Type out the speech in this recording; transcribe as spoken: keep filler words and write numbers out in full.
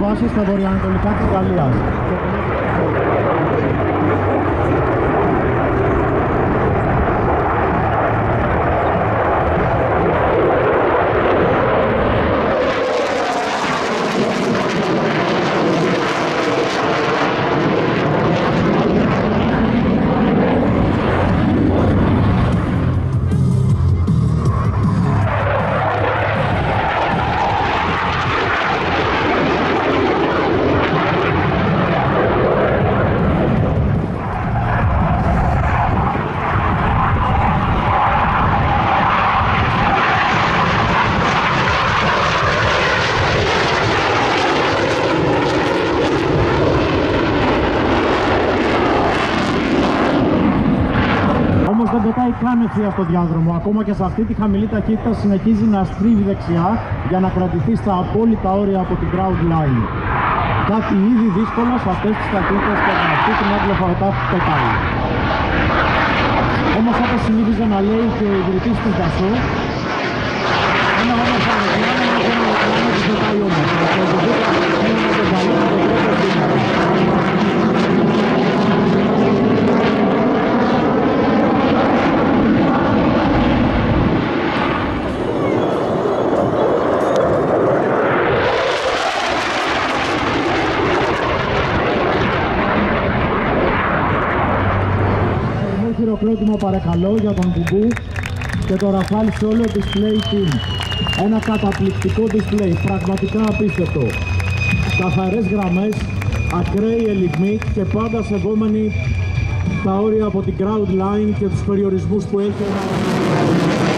βάση στα βορειοανατολικά της Γαλλίας. Κάμεξη από το διάδρομο, ακόμα και σε αυτή τη χαμηλή ταχύτητα συνεχίζει να στρίβει δεξιά για να κρατηθεί στα απόλυτα όρια από την crowd line. Κάτι ήδη δύσκολο σε αυτές τις ταχύτητες και να αυτή την άπλοφαρωτά που πετάει. Όμως όπως συνήθιζε να λέει και ο ιδρυτής του Dassault, ένα όμως ανοιγμένο να γίνει να κάνει τις πετάει όμως. Το ιδρυτής του Dassault είναι το καλό να το τρέχει σήμερα. Χειροκρότημα παρακαλώ για τον Κουμπού και το Rafale Solo Display Team. Ένα καταπληκτικό display, πραγματικά απίστευτο. Καθαρές γραμμές, ακραίοι ελιγμοί και πάντα σεβόμενοι τα όρια από την crowd line και τους περιορισμούς που έχει.